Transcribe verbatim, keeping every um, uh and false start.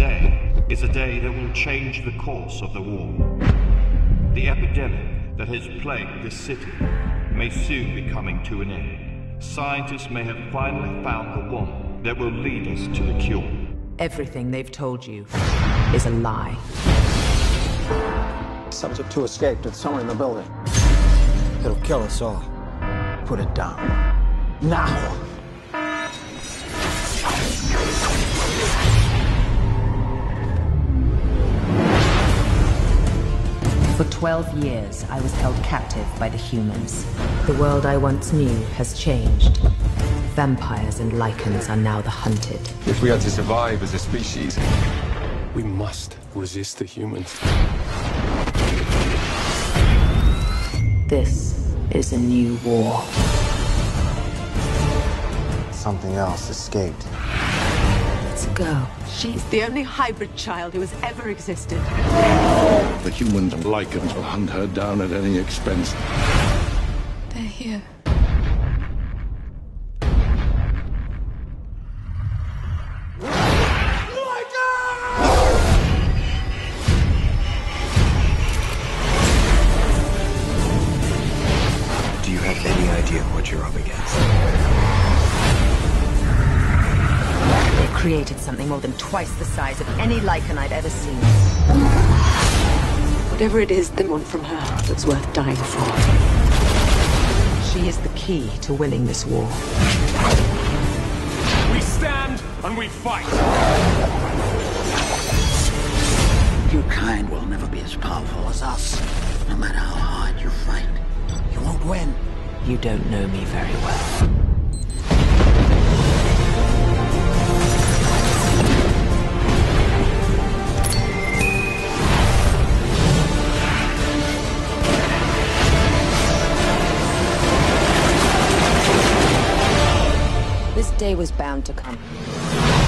Today is a day that will change the course of the war. The epidemic that has plagued this city may soon be coming to an end. Scientists may have finally found the one that will lead us to the cure. Everything they've told you is a lie. Subject two escaped. It's somewhere in the building. It'll kill us all. Put it down. Now! For twelve years, I was held captive by the humans. The world I once knew has changed. Vampires and lycans are now the hunted. If we are to survive as a species, we must resist the humans. This is a new war. Something else escaped. It's a girl. She's the only hybrid child who has ever existed. The humans and lycans will hunt her down at any expense. They're here. Lycan! Do you have any idea what you're up against? Created something more than twice the size of any Lycan I've ever seen. Whatever it is they want from her that's worth dying for. She is the key to winning this war. We stand and we fight! Your kind will never be as powerful as us. No matter how hard you fight, you won't win. You don't know me very well. This day was bound to come.